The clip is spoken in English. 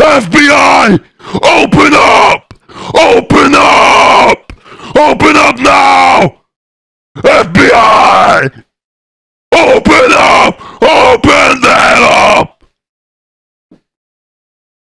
FBI, open up! Open up! Open up now! FBI! Open up! Open!